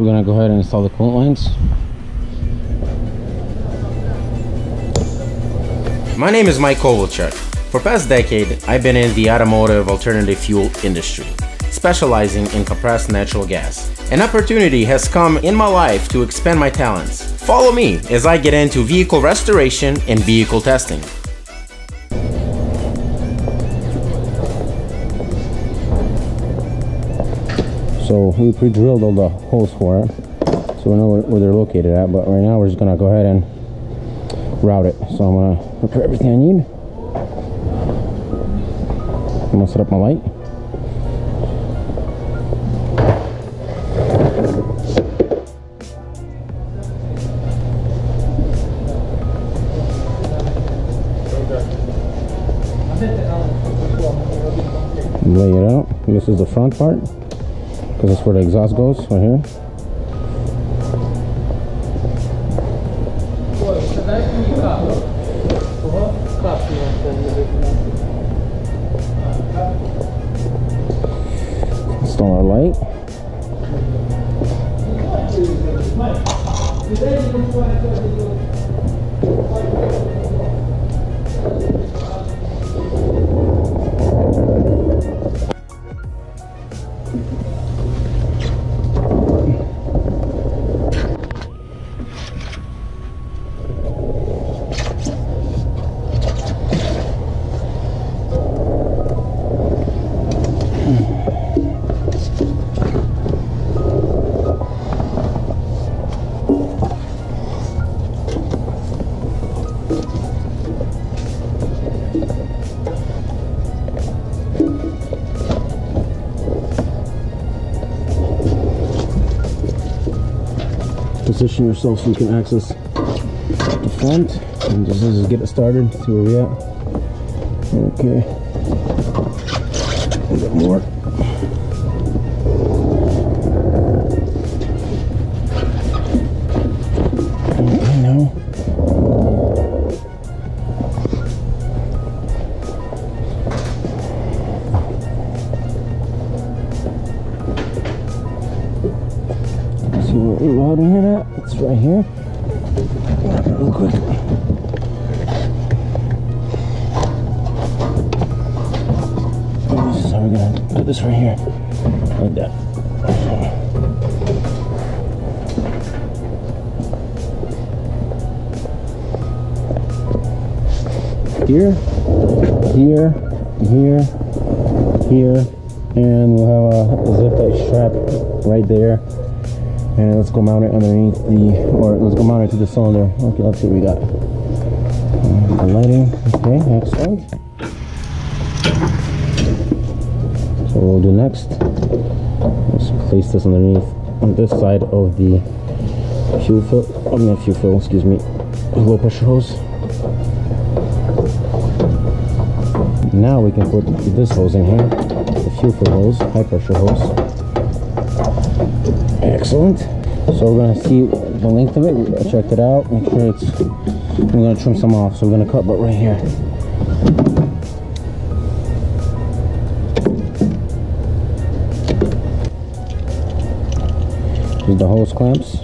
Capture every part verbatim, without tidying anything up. we're going to go ahead and install the coolant lines. My name is Mike Kovalchuk. For the past decade, I've been in the automotive alternative fuel industry, specializing in compressed natural gas. An opportunity has come in my life to expand my talents. Follow me as I get into vehicle restoration and vehicle testing. So we pre-drilled all the holes for it, so we know where they're located at, but right now we're just gonna go ahead and route it. So I'm gonna prepare everything I need. I'm gonna set up my light. Lay it out. This is the front part, because that's where the exhaust goes, right here. Install our light. Position yourself so you can access the front and just, just get it started, see where we at. Okay, a little bit more. Okay, now let's see where we're loading it at. It's right here. Grab it real quick. Oh, this is how we're gonna put this right here. Like that. Here, here, here, here, and we'll have a zip tie strap right there. And let's go mount it underneath the, or let's go mount it to the cylinder. Okay, let's see what we got. The lighting, okay, excellent. So what we'll do next, let's place this underneath, on this side of the fuel fill, oh, not fuel fill, excuse me, low pressure hose. Now we can put this hose in here, the fuel fill hose, high pressure hose. Excellent. So we're gonna see the length of it. I checked it out. Make sure it's. We're gonna trim some off. So we're gonna cut, but right here. Use the hose clamps.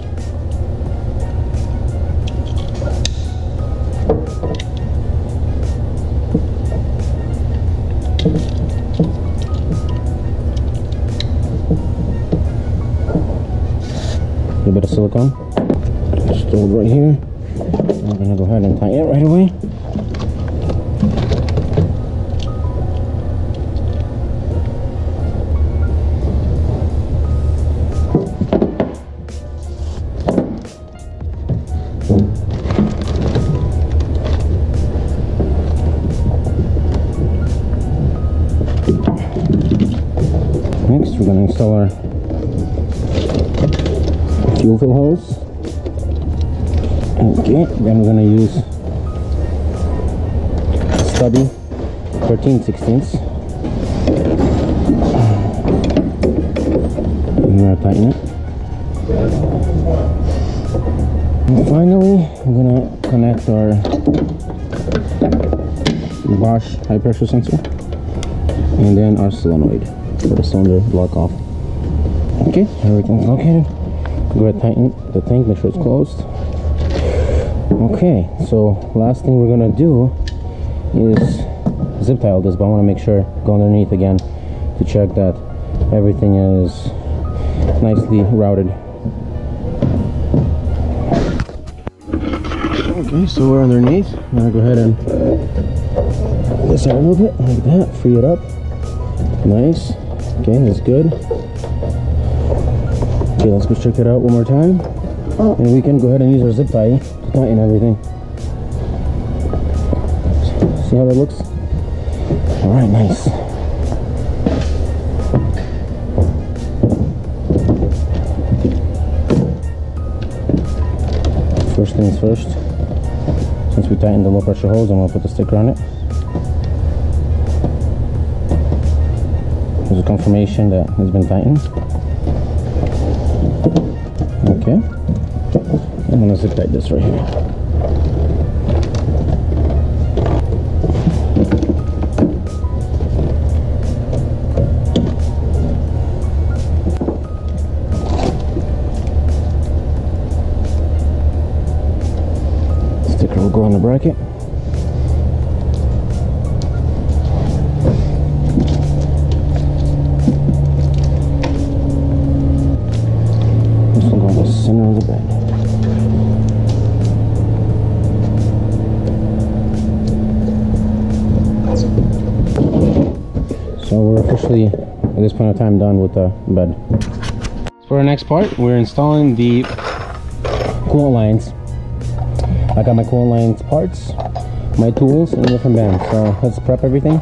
A bit of silicone, just hold right here. I'm gonna go ahead and tighten it right away. Next, we're gonna install our fuel fill hose. Okay, then we're gonna use stubby thirteen sixteenths. I'm gonna tighten it. And finally, we're gonna connect our Bosch high pressure sensor and then our solenoid for the cylinder block off. Okay, everything's located. Go ahead, tighten the tank, make sure it's closed. Okay, so last thing we're gonna do is zip tie all this, but I want to make sure, go underneath again to check that everything is nicely routed. Okay, so we're underneath. I'm gonna go ahead and pull this out a little bit like that, free it up. Nice. Okay, that's good. Okay, let's go check it out one more time. And we can go ahead and use our zip tie to tighten everything. See how that looks? Alright, nice. First things first, since we tightened the low pressure hose, I'm going to put the sticker on it. There's a confirmation that it's been tightened. Okay, I'm going to zip tie this right here. Sticker will go on the bracket. Center of the bed. So we're officially at this point of time done with the bed. For our next part, we're installing the coolant lines. I got my coolant lines parts, my tools, and different bands. So let's prep everything.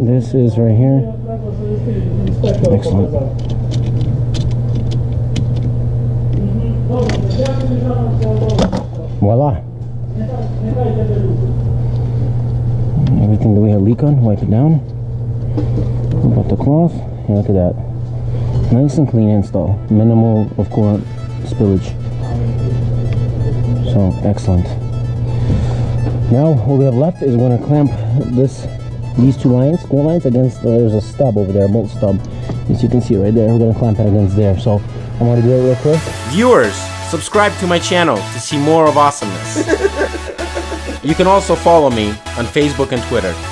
This is right here. Excellent. Voila. Everything that we had leak on, wipe it down. Wipe off the cloth, and look at that. Nice and clean install. Minimal, of course, spillage. So, excellent. Now, what we have left is we're going to clamp this these two lines, coolant lines, against uh, there's a stub over there, a bolt stub, as you can see right there. We're gonna clamp that against there, so I'm gonna do it real quick. Viewers, subscribe to my channel to see more of awesomeness. You can also follow me on Facebook and Twitter.